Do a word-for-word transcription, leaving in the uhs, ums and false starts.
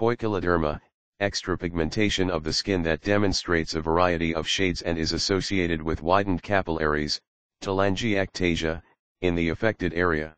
Poikiloderma, extrapigmentation of the skin that demonstrates a variety of shades and is associated with widened capillaries, telangiectasia, in the affected area.